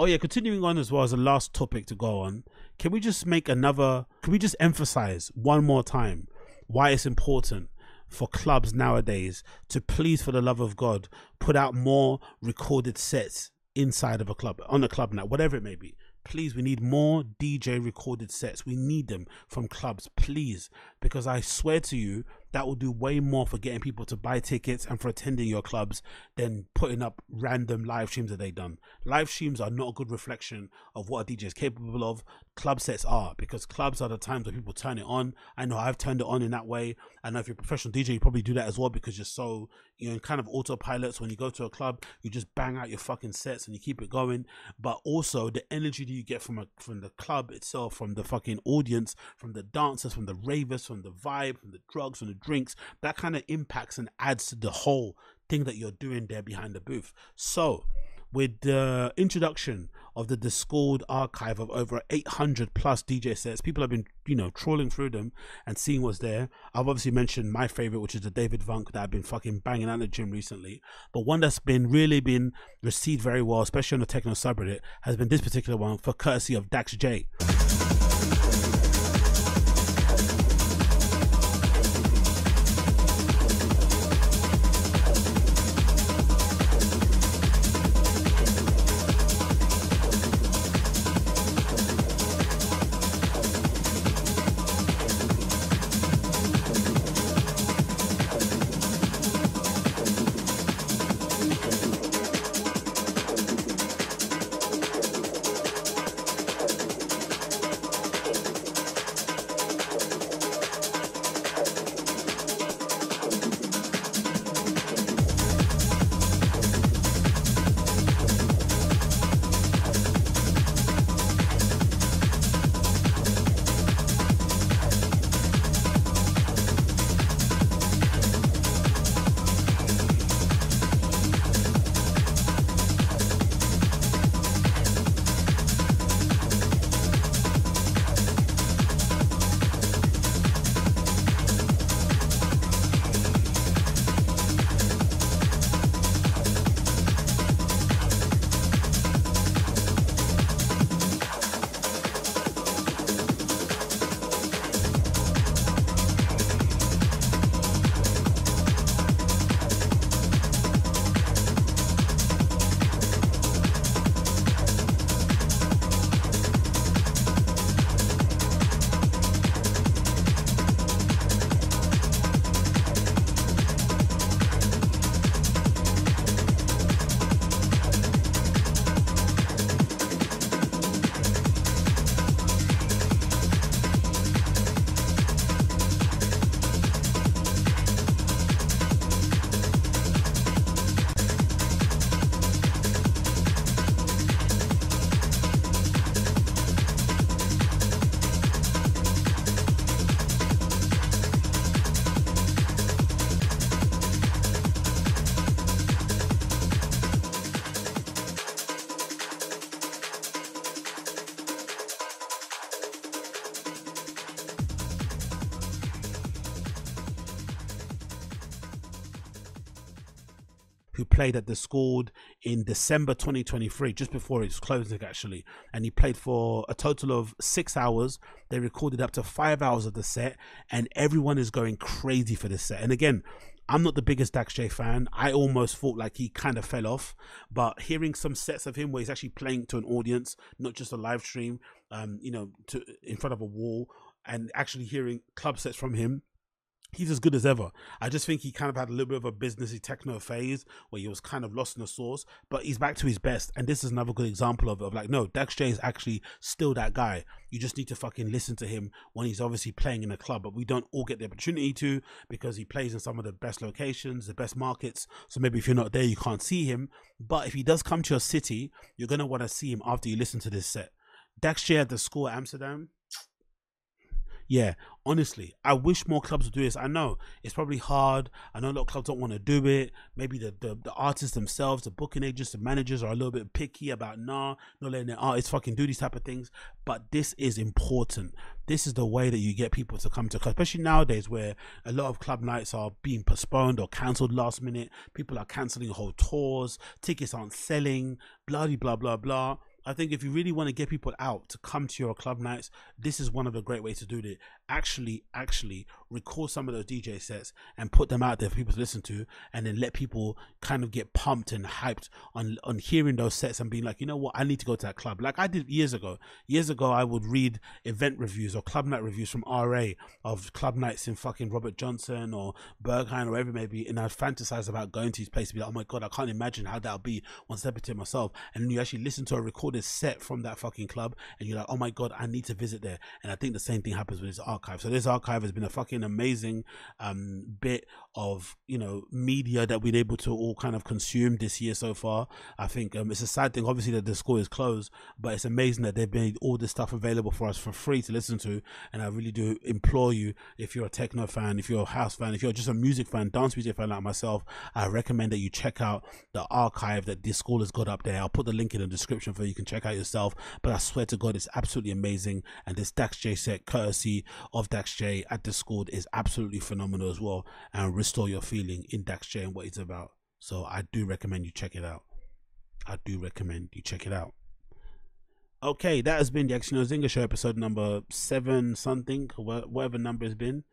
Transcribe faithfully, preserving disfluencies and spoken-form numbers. Oh yeah, continuing on as well as the last topic to go on, can we just make another, can we just emphasize one more time why it's important for clubs nowadays to please, for the love of God, put out more recorded sets inside of a club, on a club night, whatever it may be. Please, we need more D J recorded sets. We need them from clubs, please, because I swear to you, that will do way more for getting people to buy tickets and for attending your clubs than putting up random live streams that they've done. Live streams are not a good reflection of what a D J is capable of. Club sets are, because clubs are the times where people turn it on. I know I've turned it on in that way. I know if you're a professional D J, you probably do that as well, because you're so, you're in kind of autopilot. So when you go to a club, you just bang out your fucking sets and you keep it going. But also the energy that you get from a, from the club itself, from the fucking audience, from the dancers, from the ravers, from the vibe, from the drugs, from the drinks, that kind of impacts and adds to the whole thing that you're doing there behind the booth. So with the introduction of the Discord archive of over eight hundred plus D J sets, people have been, you know, trawling through them and seeing what's there. I've obviously mentioned my favorite, which is the David Vunk that I've been fucking banging out in the gym recently, but one that's been really been received very well, especially on the techno subreddit, has been this particular one, for courtesy of Dax J. Played at the Discord in December twenty twenty-three, just before its closing actually, and he played for a total of six hours. They recorded up to five hours of the set, and everyone is going crazy for this set. And again, I'm not the biggest Dax J fan. I almost thought like he kind of fell off, but hearing some sets of him where he's actually playing to an audience, not just a live stream, um you know, to in front of a wall, and actually hearing club sets from him, he's as good as ever. I just think he kind of had a little bit of a businessy techno phase where he was kind of lost in the sauce, but he's back to his best. And this is another good example of, of like, no, Dax J is actually still that guy. You just need to fucking listen to him when he's obviously playing in a club, but we don't all get the opportunity to, because he plays in some of the best locations, the best markets. So maybe if you're not there, you can't see him. But if he does come to your city, you're going to want to see him after you listen to this set. Dax J at the School at Amsterdam. Yeah, honestly, I wish more clubs would do this. I know it's probably hard. I know a lot of clubs don't want to do it. Maybe the, the, the artists themselves, the booking agents, the managers are a little bit picky about nah, not letting their artists fucking do these type of things. But this is important. This is the way that you get people to come to clubs, especially nowadays where a lot of club nights are being postponed or cancelled last minute. People are cancelling whole tours. Tickets aren't selling. Bloody blah, blah, blah. I think if you really want to get people out to come to your club nights, this is one of the great ways to do it. Actually, actually record some of those D J sets and put them out there for people to listen to, and then let people kind of get pumped and hyped on, on hearing those sets and being like, you know what, I need to go to that club. Like I did years ago. Years ago, I would read event reviews or club night reviews from R A of club nights in fucking Robert Johnson or Berghain or wherever it may be, and I'd fantasize about going to his place and be like, oh my God, I can't imagine how that'll be once I to myself. And then you actually listen to a recorded set from that fucking club and you're like, oh my God, I need to visit there. And I think the same thing happens with this archive. So this archive has been a fucking amazing um bit of, you know, media that we've been able to all kind of consume this year so far. I think um it's a sad thing obviously that the school is closed, but it's amazing that they've made all this stuff available for us for free to listen to. And I really do implore you, if you're a techno fan, if you're a house fan, if you're just a music fan, dance music fan like myself, I recommend that you check out the archive that this school is got up there. I'll put the link in the description for you. You can check out yourself, but I swear to God, it's absolutely amazing. And this Dax J set, courtesy of Dax J at Discord, is absolutely phenomenal as well, and restore your feeling in Dax J and what it's about. So I do recommend you check it out. I do recommend you check it out. Okay, that has been the Agostinho Zinga Show, episode number seven something, whatever number it's been.